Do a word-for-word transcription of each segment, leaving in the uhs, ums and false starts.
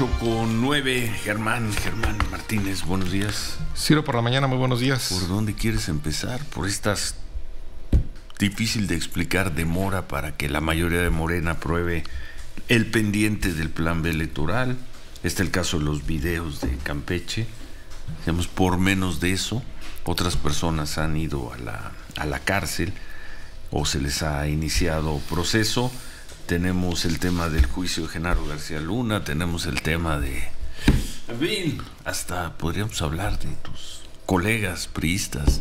ocho con nueve. Germán, Germán Martínez, buenos días. Ciro, por la mañana, muy buenos días. ¿Por dónde quieres empezar? Por estas difícil de explicar demora para que la mayoría de Morena apruebe el pendiente del plan B electoral. Este es el caso de los videos de Campeche. Digamos, por menos de eso, otras personas han ido a la, a la cárcel o se les ha iniciado proceso. Tenemos el tema del juicio de Genaro García Luna, tenemos el tema de... En fin, hasta podríamos hablar de tus colegas priistas.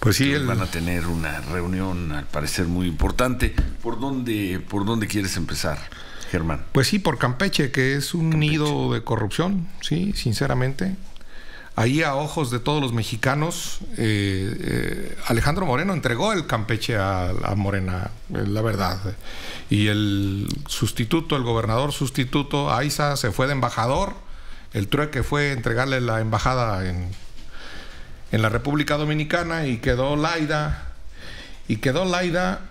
Pues sí, el... van a tener una reunión, al parecer, muy importante. ¿Por dónde, por dónde quieres empezar, Germán? Pues sí, por Campeche, que es un Campeche. nido de corrupción, sí, sinceramente. Ahí, a ojos de todos los mexicanos, eh, eh, Alejandro Moreno entregó el Campeche a, a Morena, eh, la verdad. Y el sustituto, el gobernador sustituto, Aiza, se fue de embajador. El trueque fue entregarle la embajada en, en la República Dominicana y quedó Layda. Y quedó Layda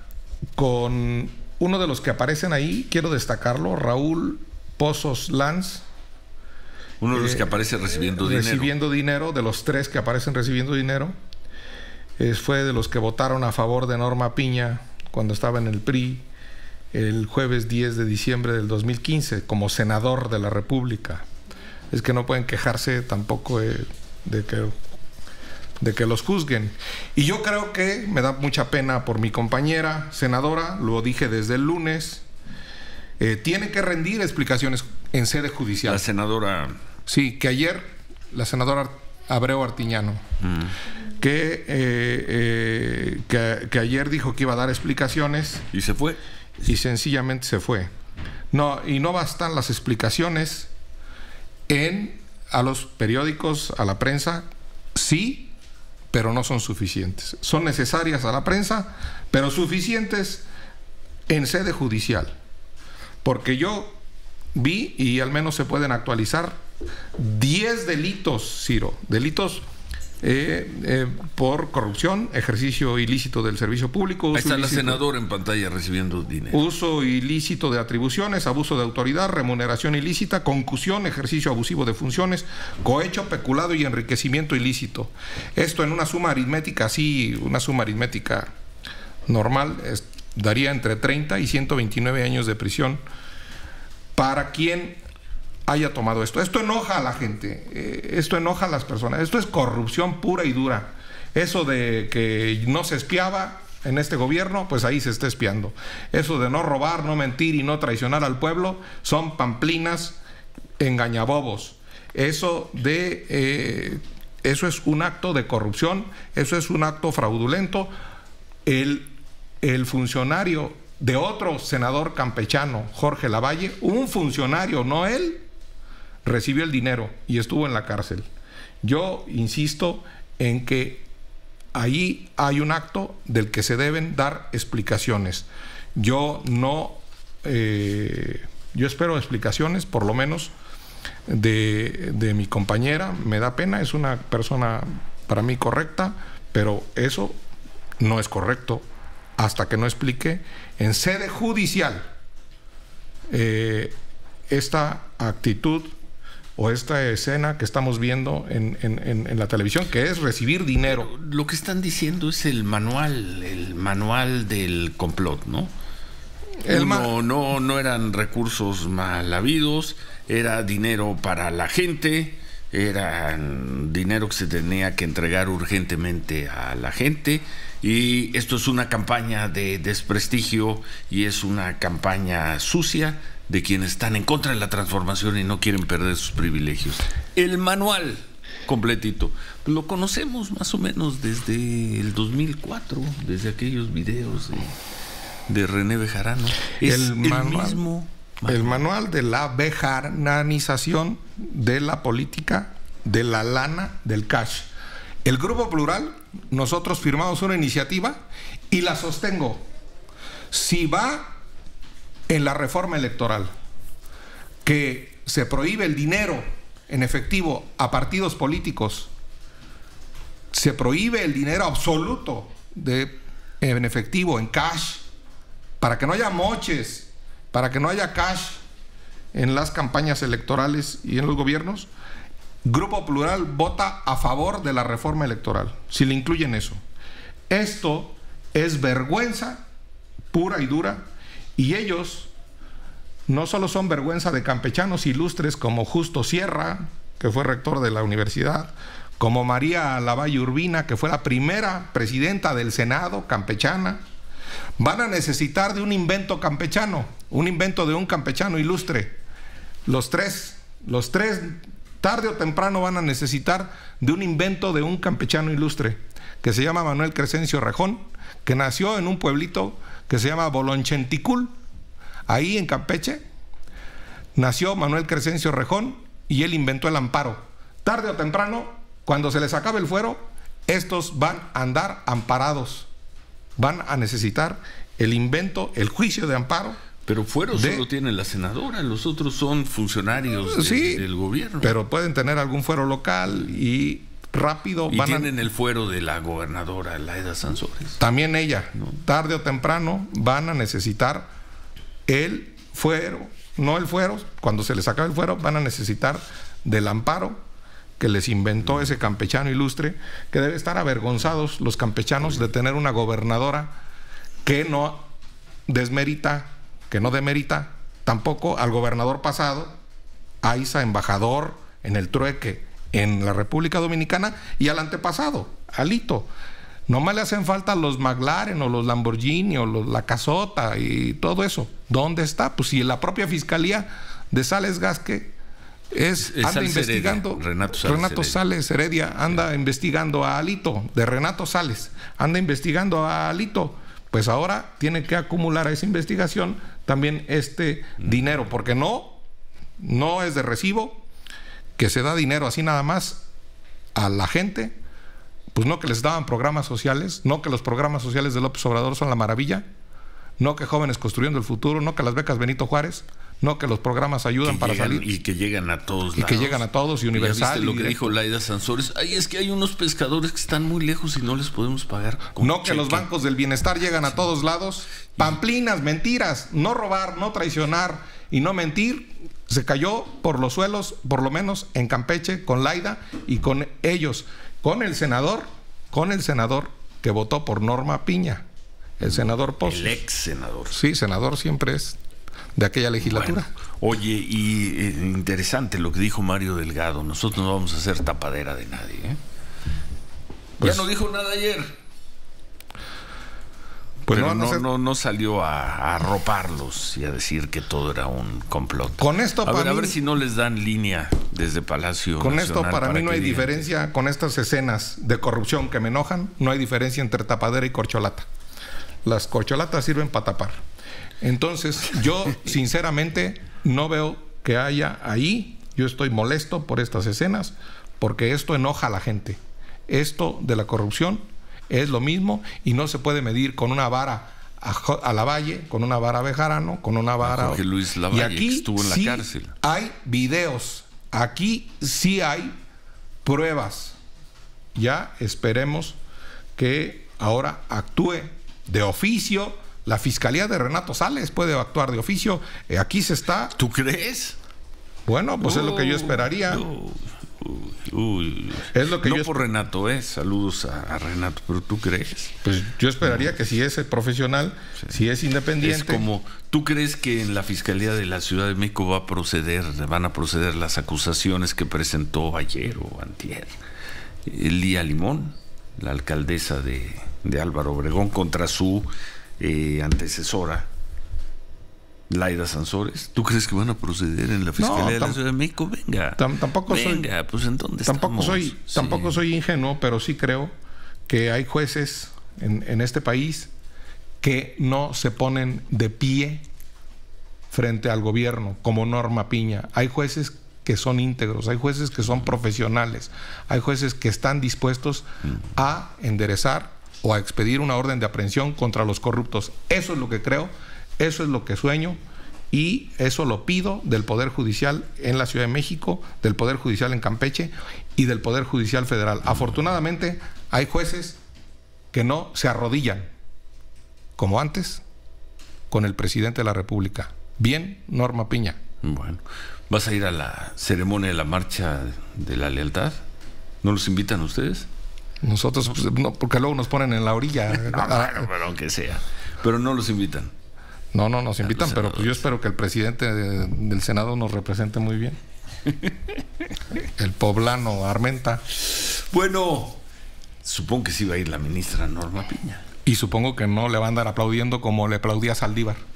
con uno de los que aparecen ahí, quiero destacarlo, Raúl Pozos Lanz. Uno de los que aparece recibiendo eh, dinero. Recibiendo dinero, de los tres que aparecen recibiendo dinero. Eh, fue de los que votaron a favor de Norma Piña cuando estaba en el P R I el jueves diez de diciembre del dos mil quince como senador de la República. Es que no pueden quejarse tampoco eh, de, que, de que los juzguen. Y yo creo que me da mucha pena por mi compañera senadora, lo dije desde el lunes. Eh, tiene que rendir explicaciones en sede judicial. La senadora... Sí, que ayer la senadora Abreu Artiñano, mm. que, eh, eh, que, que ayer dijo que iba a dar explicaciones. ¿Y se fue? Y sencillamente se fue. No, y no bastan las explicaciones en, a los periódicos, a la prensa, sí, pero no son suficientes. Son necesarias a la prensa, pero suficientes en sede judicial. Porque yo vi, y al menos se pueden actualizar, diez delitos, Ciro, delitos eh, eh, por corrupción, ejercicio ilícito del servicio público. Ahí está la senadora en pantalla recibiendo dinero. Uso ilícito de atribuciones, abuso de autoridad, remuneración ilícita, concusión, ejercicio abusivo de funciones, cohecho, peculado y enriquecimiento ilícito. Esto en una suma aritmética, sí, una suma aritmética normal, es, daría entre treinta y ciento veintinueve años de prisión para quien haya tomado esto. Esto enoja a la gente, esto enoja a las personas, esto es corrupción pura y dura. Eso de que no se espiaba en este gobierno, pues ahí se está espiando. Eso de no robar, no mentir y no traicionar al pueblo, son pamplinas, engañabobos. Eso de... Eh, eso es un acto de corrupción, eso es un acto fraudulento. El... el funcionario de otro senador campechano, Jorge Lavalle, un funcionario, no él, recibió el dinero y estuvo en la cárcel. Yo insisto en que ahí hay un acto del que se deben dar explicaciones. Yo no... Eh, yo espero explicaciones, por lo menos, de, de mi compañera. Me da pena, es una persona para mí correcta, pero eso no es correcto. Hasta que no explique en sede judicial eh, esta actitud o esta escena que estamos viendo en, en, en, en la televisión, que es recibir dinero. Pero lo que están diciendo es el manual, el manual del complot, ¿no? El no, no, no eran recursos mal habidos, era dinero para la gente, era dinero que se tenía que entregar urgentemente a la gente. Y esto es una campaña de desprestigio y es una campaña sucia de quienes están en contra de la transformación y no quieren perder sus privilegios. El manual completito. Lo conocemos más o menos desde el dos mil cuatro, desde aquellos videos de, de René Bejarano. Es el, manual, el mismo manual. El manual de la bejaranización de la política, de la lana, del cash. El Grupo Plural, nosotros firmamos una iniciativa y la sostengo. Si va en la reforma electoral que se prohíbe el dinero en efectivo a partidos políticos, se prohíbe el dinero absoluto de, en efectivo, en cash, para que no haya moches, para que no haya cash, en las campañas electorales y en los gobiernos, Grupo Plural vota a favor de la reforma electoral, si le incluyen eso. Esto es vergüenza pura y dura, y ellos no solo son vergüenza de campechanos ilustres como Justo Sierra, que fue rector de la universidad, como María Lavalle Urbina, que fue la primera presidenta del Senado campechana. Van a necesitar de un invento campechano, un invento de un campechano ilustre. Los tres, los tres tarde o temprano van a necesitar de un invento de un campechano ilustre, que se llama Manuel Crescencio Rejón, que nació en un pueblito que se llama Bolonchenticul, ahí en Campeche. Nació Manuel Crescencio Rejón y él inventó el amparo. Tarde o temprano, cuando se les acabe el fuero, estos van a andar amparados. Van a necesitar el invento, el juicio de amparo. Pero fuero de... solo tiene la senadora, los otros son funcionarios de, sí, del gobierno. Pero pueden tener algún fuero local y rápido... Y van tienen a... el fuero de la gobernadora, Layda Sansores. También ella, ¿no? Tarde o temprano van a necesitar el fuero, no el fuero, cuando se les acabe el fuero van a necesitar del amparo que les inventó ese campechano ilustre, que debe estar avergonzados los campechanos de tener una gobernadora que no desmerita, que no demerita tampoco al gobernador pasado, Aiza, embajador en el trueque en la República Dominicana, y al antepasado, Alito. Nomás le hacen falta los McLaren o los Lamborghini o los, la casota y todo eso. ¿Dónde está? Pues si la propia Fiscalía de Sales Gasque Es, es anda Sales investigando Heredia, Renato, Sales, Renato Heredia. Sales Heredia anda sí. investigando a Alito, de Renato Sales anda investigando a Alito, pues ahora tiene que acumular a esa investigación también este mm. dinero, porque no no es de recibo que se da dinero así nada más a la gente. Pues no que les daban programas sociales, no que los programas sociales de López Obrador son la maravilla, no que Jóvenes Construyendo el Futuro, no que las becas Benito Juárez, no que los programas ayudan para llegan, salir. Y que llegan a todos. Y lados. que llegan a todos y universal. ¿Viste lo y que dijo Layda Sansores? Ay, es que hay unos pescadores que están muy lejos y no les podemos pagar. No cheque. Que los bancos del bienestar llegan a todos lados. Pamplinas, mentiras, no robar, no traicionar y no mentir. Se cayó por los suelos, por lo menos en Campeche, con Layda y con ellos. Con el senador, con el senador que votó por Norma Piña. El senador Pozos. El ex senador. Sí, senador siempre es de aquella legislatura. Bueno, oye, y eh, interesante lo que dijo Mario Delgado. Nosotros no vamos a hacer tapadera de nadie, ¿eh? Pues, ya no dijo nada ayer. Pues Pero no, no, hacer... no, no salió a, a arroparlos y a decir que todo era un complot. Con esto a, para ver, mí... a ver si no les dan línea desde Palacio Con Nacional, esto para, para mí no hay digan... diferencia con estas escenas de corrupción que me enojan. No hay diferencia entre tapadera y corcholata. Las corcholatas sirven para tapar. Entonces, yo sinceramente no veo que haya ahí. Yo estoy molesto por estas escenas, porque esto enoja a la gente. Esto de la corrupción es lo mismo y no se puede medir con una vara a, a Lavalle, con una vara a Bejarano, con una vara a Jorge Luis Lavalle, y aquí que estuvo en la sí cárcel. Hay videos, aquí sí hay pruebas. Ya esperemos que ahora actúe de oficio. La Fiscalía de Renato Sales puede actuar de oficio. Eh, aquí se está... ¿Tú crees? Bueno, pues uh, es lo que yo esperaría. Uh, uh, uh, es lo que no yo por Renato, eh. saludos a, a Renato, pero ¿tú crees? Pues yo esperaría uh, que si es profesional, sí. si es independiente... Es como, ¿tú crees que en la Fiscalía de la Ciudad de México va a proceder, van a proceder las acusaciones que presentó ayer o antier Elía Limón, la alcaldesa de, de Álvaro Obregón, contra su... Eh, antecesora Layda Sansores? ¿Tú crees que van a proceder en la Fiscalía no, de la Ciudad de México? Venga, tam tampoco venga, soy, pues ¿en dónde tampoco estamos? soy, sí. Tampoco soy ingenuo, pero sí creo que hay jueces en, en este país que no se ponen de pie frente al gobierno, como Norma Piña. Hay jueces que son íntegros, hay jueces que son profesionales, hay jueces que están dispuestos a enderezar o a expedir una orden de aprehensión contra los corruptos. Eso es lo que creo, eso es lo que sueño, y eso lo pido del Poder Judicial en la Ciudad de México, del Poder Judicial en Campeche y del Poder Judicial Federal. Afortunadamente hay jueces que no se arrodillan, como antes, con el presidente de la República. Bien, Norma Piña. Bueno, ¿vas a ir a la ceremonia de la marcha de la lealtad? ¿No los invitan ustedes? Nosotros, pues, no, porque luego nos ponen en la orilla. No, bueno, pero aunque sea. Pero no los invitan. No, no nos invitan, pero pues yo espero que el presidente de, del Senado nos represente muy bien. El poblano Armenta. Bueno, supongo que sí va a ir la ministra Norma Piña. Y supongo que no le van a andar aplaudiendo como le aplaudía a Saldívar.